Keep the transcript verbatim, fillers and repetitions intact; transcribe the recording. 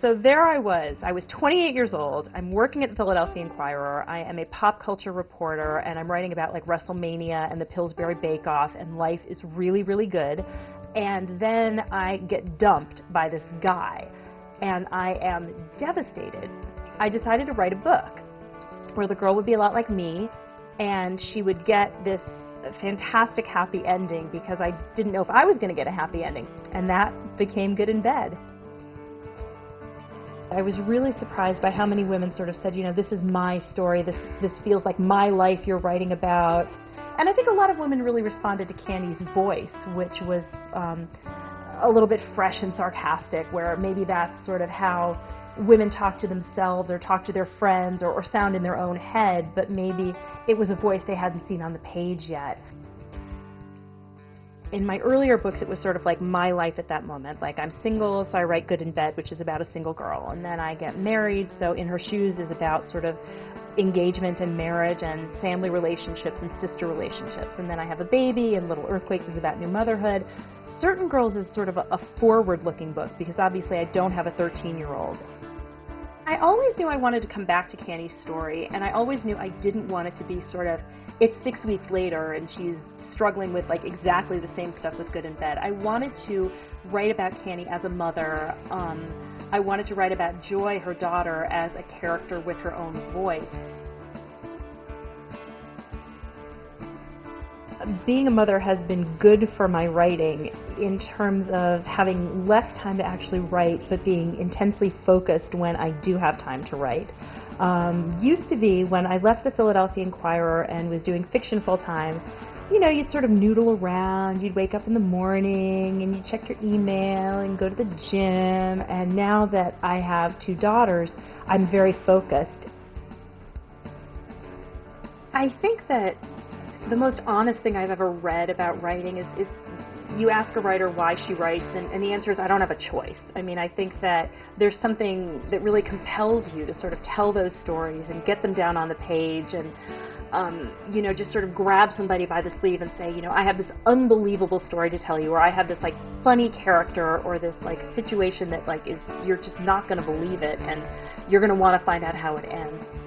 So there I was. I was twenty-eight years old. I'm working at the Philadelphia Inquirer. I am a pop culture reporter, and I'm writing about like WrestleMania and the Pillsbury Bake Off, and life is really, really good. And then I get dumped by this guy, and I am devastated. I decided to write a book where the girl would be a lot like me, and she would get this fantastic happy ending, because I didn't know if I was going to get a happy ending. And that became Good in Bed. I was really surprised by how many women sort of said, you know, this is my story, this, this feels like my life you're writing about. And I think a lot of women really responded to Candy's voice, which was um, a little bit fresh and sarcastic, where maybe that's sort of how women talk to themselves or talk to their friends, or, or sound in their own head, but maybe it was a voice they hadn't seen on the page yet. In my earlier books, it was sort of like my life at that moment. Like, I'm single, so I write Good in Bed, which is about a single girl. And then I get married, so In Her Shoes is about sort of engagement and marriage and family relationships and sister relationships. And then I have a baby, and Little Earthquakes is about new motherhood. Certain Girls is sort of a, a forward-looking book, because obviously I don't have a thirteen-year-old. I always knew I wanted to come back to Candy's story, and I always knew I didn't want it to be sort of, it's six weeks later and she's struggling with like exactly the same stuff with Good in Bed. I wanted to write about Candy as a mother. Um, I wanted to write about Joy, her daughter, as a character with her own voice. Being a mother has been good for my writing in terms of having less time to actually write, but being intensely focused when I do have time to write. Um, used to be, when I left the Philadelphia Inquirer and was doing fiction full-time, you know, you'd sort of noodle around, you'd wake up in the morning and you'd check your email and go to the gym, and now that I have two daughters, I'm very focused. I think that the most honest thing I've ever read about writing is, is you ask a writer why she writes, and, and the answer is, I don't have a choice. I mean, I think that there's something that really compels you to sort of tell those stories and get them down on the page, and um, you know, just sort of grab somebody by the sleeve and say, you know, I have this unbelievable story to tell you, or I have this like funny character, or this like situation that like is, you're just not going to believe it, and you're going to want to find out how it ends.